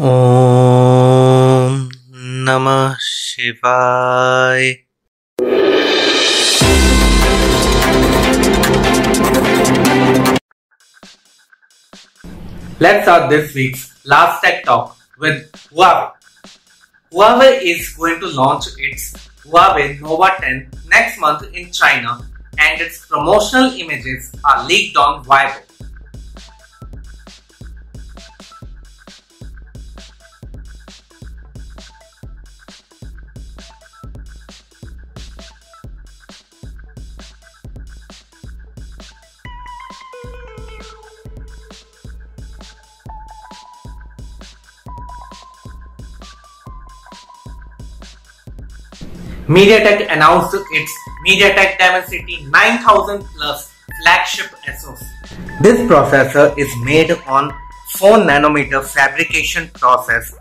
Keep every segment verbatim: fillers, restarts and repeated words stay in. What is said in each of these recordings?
Om Namah Shivaya. Let's start this week's last tech talk with Huawei. Huawei is going to launch its Huawei Nova ten next month in China, and its promotional images are leaked on Weibo. MediaTek announced its MediaTek Dimensity nine thousand Plus flagship SoC. This processor is made on four nanometer fabrication process.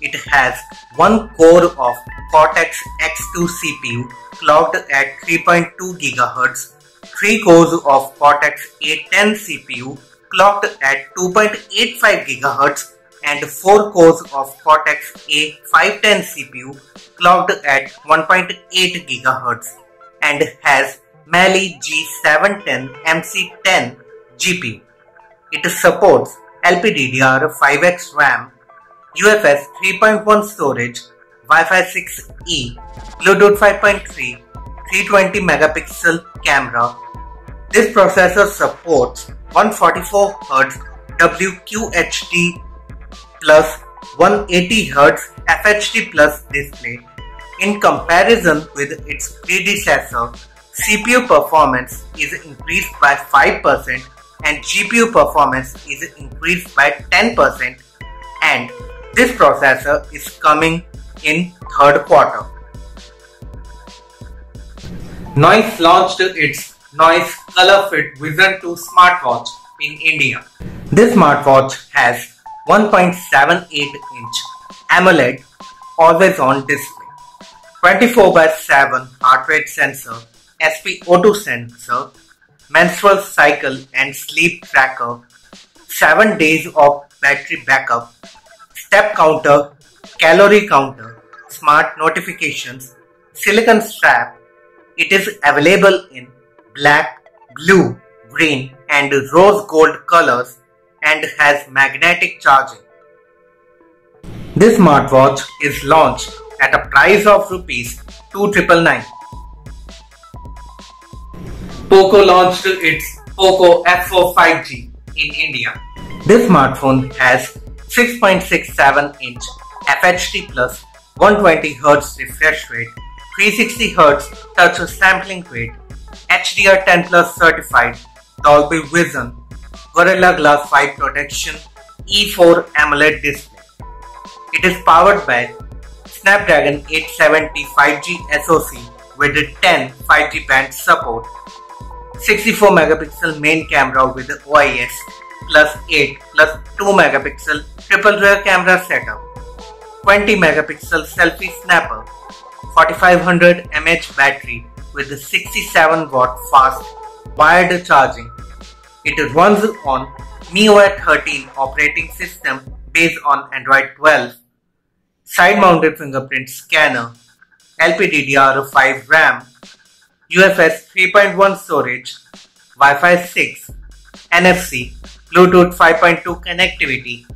It has one core of Cortex X two C P U clocked at three point two gigahertz, three cores of Cortex A ten C P U clocked at two point eight five gigahertz, and four cores of Cortex A five ten C P U clocked at one point eight gigahertz, and has Mali G seven ten M C ten G P. It supports L P D D R five X RAM, U F S three point one storage, Wi-Fi six E, Bluetooth five point three, three hundred twenty megapixel camera. This processor supports one hundred forty-four hertz W Q H D plus one hundred eighty hertz F H D plus display. In comparison with its predecessor, C P U performance is increased by five percent and G P U performance is increased by ten percent, and this processor is coming in third quarter. Noise launched its Noise ColorFit Vision two smartwatch in India. This smartwatch has one point seven eight inch AMOLED always on display, twenty-four by seven heart rate sensor, S P O two sensor, menstrual cycle and sleep tracker, seven days of battery backup, step counter, calorie counter, smart notifications, silicon strap. It is available in black, blue, green and rose gold colors, and has magnetic charging. This smartwatch is launched at a price of rupees two thousand nine hundred ninety-nine. POCO launched its POCO F four five G in India. This smartphone has six point six seven inch F H D plus one hundred twenty hertz refresh rate, three hundred sixty hertz touch sampling rate, H D R ten plus certified, Dolby Vision, Gorilla Glass five protection, E four AMOLED display. It is powered by Snapdragon eight seventy five G SoC with ten five G band support, sixty-four megapixel main camera with O I S, plus eight plus two megapixel triple rear camera setup, twenty megapixel selfie snapper, forty-five hundred milliamp hour battery with sixty-seven watt fast wired charging. It runs on M I U I thirteen operating system based on Android twelve, side-mounted fingerprint scanner, L P D D R five RAM, U F S three point one storage, Wi-Fi six, N F C, Bluetooth five point two connectivity,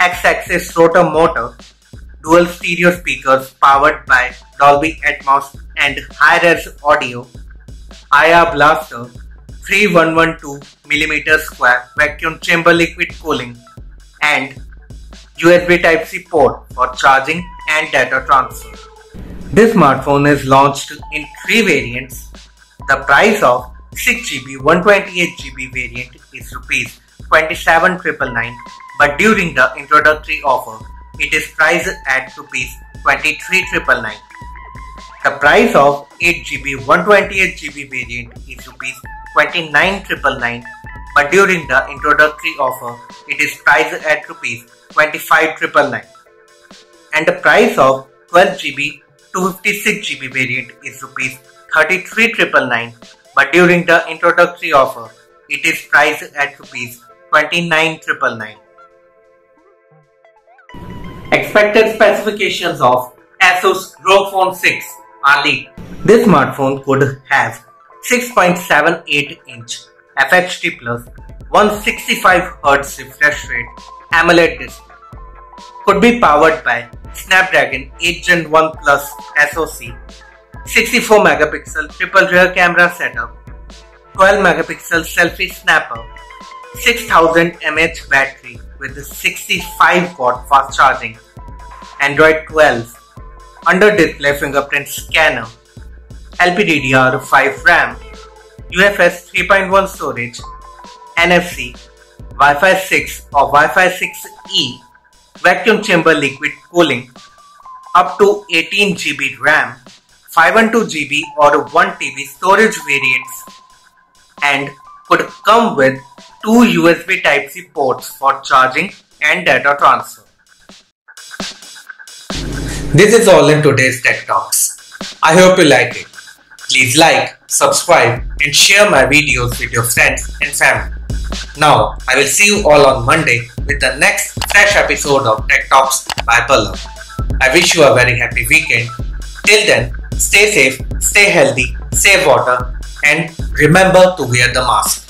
X-axis rotor motor, dual stereo speakers powered by Dolby Atmos and Hi-Res Audio, I R blaster, three thousand one hundred twelve millimeter square vacuum chamber liquid cooling, and U S B Type C port for charging and data transfer. This smartphone is launched in three variants. The price of six G B one hundred twenty-eight G B variant is rupees twenty-seven thousand nine hundred ninety-nine, but during the introductory offer, it is priced at rupees twenty-three thousand nine hundred ninety-nine. The price of eight G B one hundred twenty-eight G B variant is rupees twenty-nine thousand nine hundred ninety-nine, but during the introductory offer it is priced at rupees twenty-five thousand nine hundred ninety-nine, and the price of twelve G B two hundred fifty-six G B variant is rupees thirty-three thousand nine hundred ninety-nine, but during the introductory offer it is priced at rupees twenty-nine thousand nine hundred ninety-nine. expected specifications of Asus ROG Phone six are leaked. This smartphone could have six point seven eight inch F H D plus one sixty-five hertz refresh rate AMOLED display. Could be powered by Snapdragon eight gen one plus S O C, sixty-four megapixel triple rear camera setup, twelve megapixel selfie snapper, six thousand milliamp hour battery with sixty-five watt fast charging, Android twelve, under display fingerprint scanner, L P D D R five RAM, U F S three point one storage, N F C, Wi-Fi six or Wi-Fi six E, vacuum chamber liquid cooling, up to eighteen gigabyte RAM, five hundred twelve gigabyte or one terabyte storage variants, and could come with two U S B Type C ports for charging and data transfer. This is all in today's Tech Talks. I hope you liked it. Please like, subscribe and share my videos with your friends and family. Now, I will see you all on Monday with the next fresh episode of Tech Talks by Pallav. I wish you a very happy weekend. Till then, stay safe, stay healthy, save water and remember to wear the mask.